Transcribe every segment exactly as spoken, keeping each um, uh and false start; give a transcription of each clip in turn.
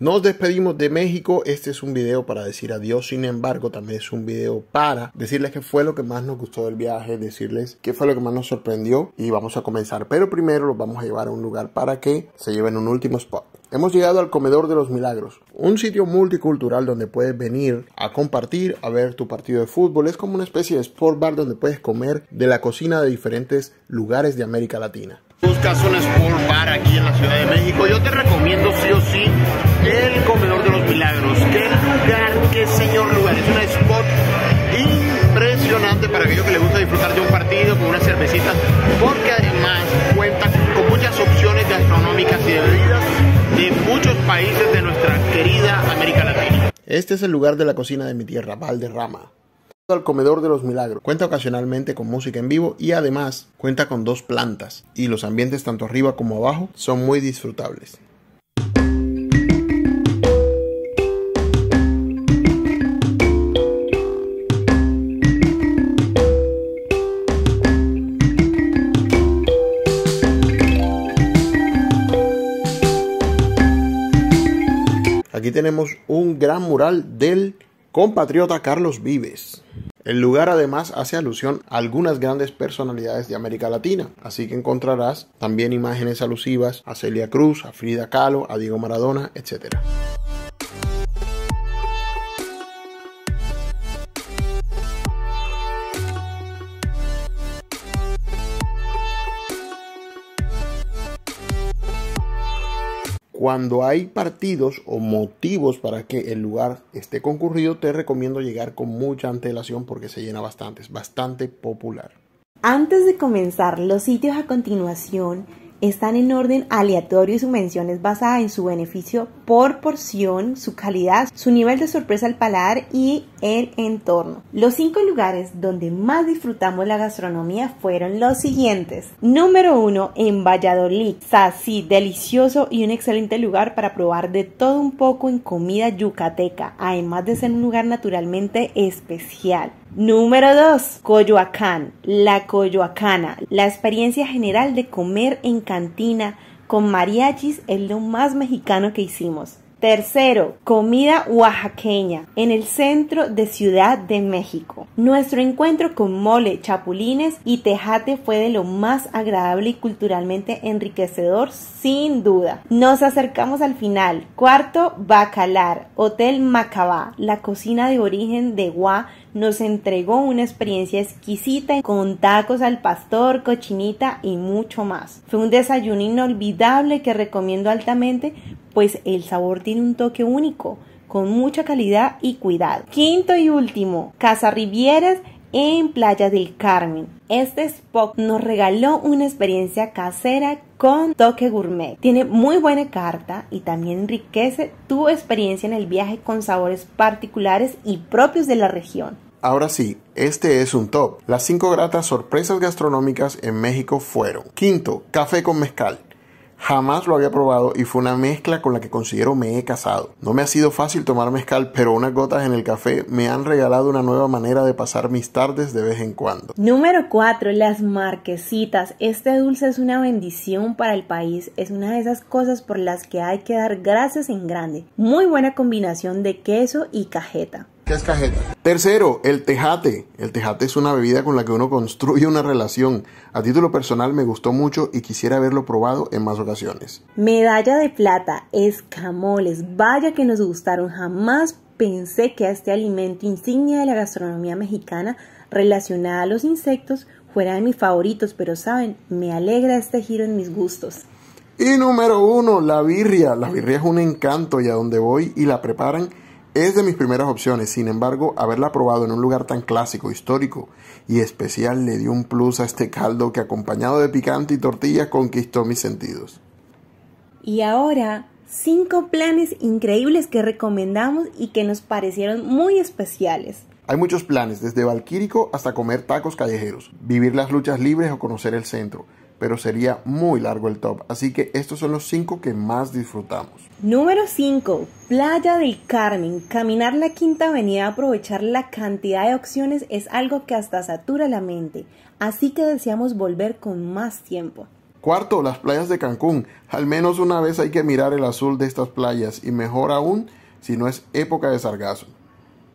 Nos despedimos de México. Este es un video para decir adiós, sin embargo también es un video para decirles qué fue lo que más nos gustó del viaje, decirles qué fue lo que más nos sorprendió y vamos a comenzar. Pero primero los vamos a llevar a un lugar para que se lleven un último spot. Hemos llegado al Comedor de los Milagros, un sitio multicultural donde puedes venir a compartir, a ver tu partido de fútbol. Es como una especie de sport bar donde puedes comer de la cocina de diferentes lugares de América Latina. Buscas un sport bar aquí en la Ciudad de México, yo te recomiendo sí o sí el Comedor de los Milagros. Qué lugar, qué señor lugar, es un spot impresionante para aquellos que les gusta disfrutar de un partido con una cervecita, porque además cuenta con muchas opciones gastronómicas y de bebidas de muchos países de nuestra querida América Latina. Este es el lugar de la cocina de mi tierra, Valderrama. Al Comedor de los Milagros cuenta ocasionalmente con música en vivo y además cuenta con dos plantas y los ambientes tanto arriba como abajo son muy disfrutables. Aquí tenemos un gran mural del compatriota Carlos Vives. El lugar además hace alusión a algunas grandes personalidades de América Latina, así que encontrarás también imágenes alusivas a Celia Cruz, a Frida Kahlo, a Diego Maradona, etcétera. Cuando hay partidos o motivos para que el lugar esté concurrido, te recomiendo llegar con mucha antelación porque se llena bastante, es bastante popular. Antes de comenzar, los sitios a continuación están en orden aleatorio y su mención es basada en su beneficio por porción, su calidad, su nivel de sorpresa al paladar y el entorno. Los cinco lugares donde más disfrutamos la gastronomía fueron los siguientes. Número uno, en Valladolid. Sassy, delicioso y un excelente lugar para probar de todo un poco en comida yucateca, además de ser un lugar naturalmente especial. Número dos, Coyoacán, la Coyoacana. La experiencia general de comer en cantina con mariachis es lo más mexicano que hicimos. Tercero, comida oaxaqueña en el centro de Ciudad de México. Nuestro encuentro con mole, chapulines y tejate fue de lo más agradable y culturalmente enriquecedor, sin duda. Nos acercamos al final. Cuarto, Bacalar, Hotel Macabá. La cocina de origen de Gua nos entregó una experiencia exquisita con tacos al pastor, cochinita y mucho más. Fue un desayuno inolvidable que recomiendo altamente, pues el sabor tiene un toque único, con mucha calidad y cuidado. Quinto y último, Casa Rivieras en Playa del Carmen. Este spot nos regaló una experiencia casera con toque gourmet. Tiene muy buena carta y también enriquece tu experiencia en el viaje con sabores particulares y propios de la región. Ahora sí, este es un top. Las cinco gratas sorpresas gastronómicas en México fueron: quinto, café con mezcal. Jamás lo había probado y fue una mezcla con la que considero me he casado. No me ha sido fácil tomar mezcal, pero unas gotas en el café me han regalado una nueva manera de pasar mis tardes de vez en cuando. Número cuatro, las marquesitas. Este dulce es una bendición para el país. Es una de esas cosas por las que hay que dar gracias en grande. Muy buena combinación de queso y cajeta. ¿Qué es cajeta? Tercero, el tejate. El tejate es una bebida con la que uno construye una relación. A título personal me gustó mucho y quisiera haberlo probado en más ocasiones. Medalla de plata, escamoles. Vaya que nos gustaron. Jamás pensé que a este alimento insignia de la gastronomía mexicana relacionada a los insectos fuera de mis favoritos, pero saben, me alegra este giro en mis gustos. Y número uno, la birria. La birria es un encanto y a donde voy y la preparan es de mis primeras opciones. Sin embargo, haberla probado en un lugar tan clásico, histórico y especial le dio un plus a este caldo que, acompañado de picante y tortillas, conquistó mis sentidos. Y ahora, cinco planes increíbles que recomendamos y que nos parecieron muy especiales. Hay muchos planes, desde Valquírico hasta comer tacos callejeros, vivir las luchas libres o conocer el centro, pero sería muy largo el top, así que estos son los cinco que más disfrutamos. Número cinco, Playa del Carmen. Caminar la Quinta Avenida, aprovechar la cantidad de opciones es algo que hasta satura la mente, así que deseamos volver con más tiempo. Cuarto, las playas de Cancún. Al menos una vez hay que mirar el azul de estas playas, y mejor aún si no es época de sargazo.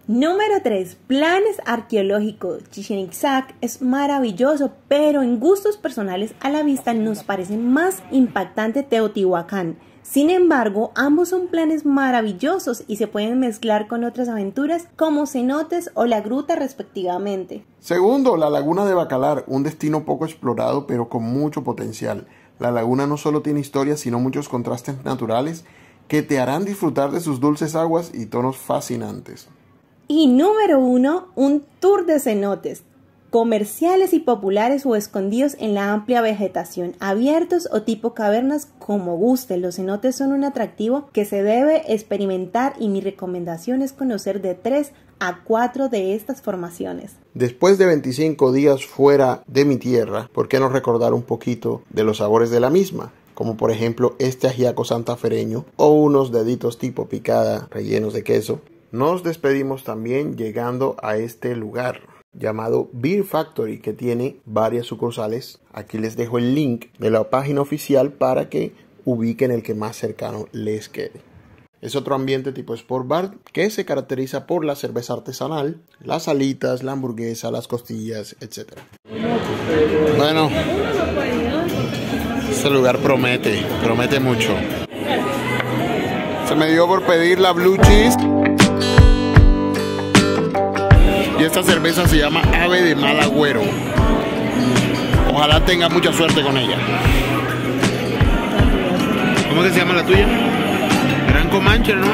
Número tres. Planes arqueológicos. Chichén Itzá es maravilloso, pero en gustos personales a la vista nos parece más impactante Teotihuacán. Sin embargo, ambos son planes maravillosos y se pueden mezclar con otras aventuras como cenotes o la gruta respectivamente. Segundo, la laguna de Bacalar, un destino poco explorado pero con mucho potencial. La laguna no solo tiene historia, sino muchos contrastes naturales que te harán disfrutar de sus dulces aguas y tonos fascinantes. Y número uno, un tour de cenotes, comerciales y populares o escondidos en la amplia vegetación, abiertos o tipo cavernas, como guste. Los cenotes son un atractivo que se debe experimentar y mi recomendación es conocer de tres a cuatro de estas formaciones. Después de veinticinco días fuera de mi tierra, ¿por qué no recordar un poquito de los sabores de la misma? Como por ejemplo este ajiaco santafereño o unos deditos tipo picada rellenos de queso. Nos despedimos también llegando a este lugar llamado Beer Factory, que tiene varias sucursales. Aquí les dejo el link de la página oficial para que ubiquen el que más cercano les quede. Es otro ambiente tipo Sport Bar que se caracteriza por la cerveza artesanal, las alitas, la hamburguesa, las costillas, etcétera. Bueno, este lugar promete, promete mucho. Se me dio por pedir la Blue Cheese. Y esta cerveza se llama Ave de Mal Agüero. Ojalá tenga mucha suerte con ella. ¿Cómo que se llama la tuya? Gran Comanche, ¿no?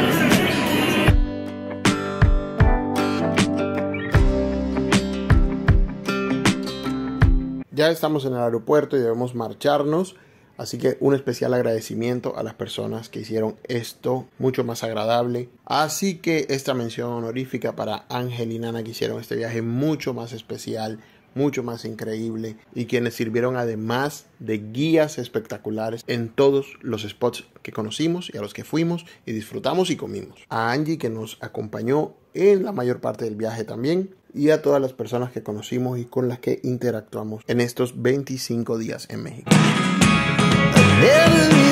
Ya estamos en el aeropuerto y debemos marcharnos. Así que un especial agradecimiento a las personas que hicieron esto mucho más agradable. Así que esta mención honorífica para Ángel y Nana, que hicieron este viaje mucho más especial, mucho más increíble, y quienes sirvieron además de guías espectaculares en todos los spots que conocimos y a los que fuimos y disfrutamos y comimos. A Angie, que nos acompañó en la mayor parte del viaje también, y a todas las personas que conocimos y con las que interactuamos en estos veinticinco días en México. Never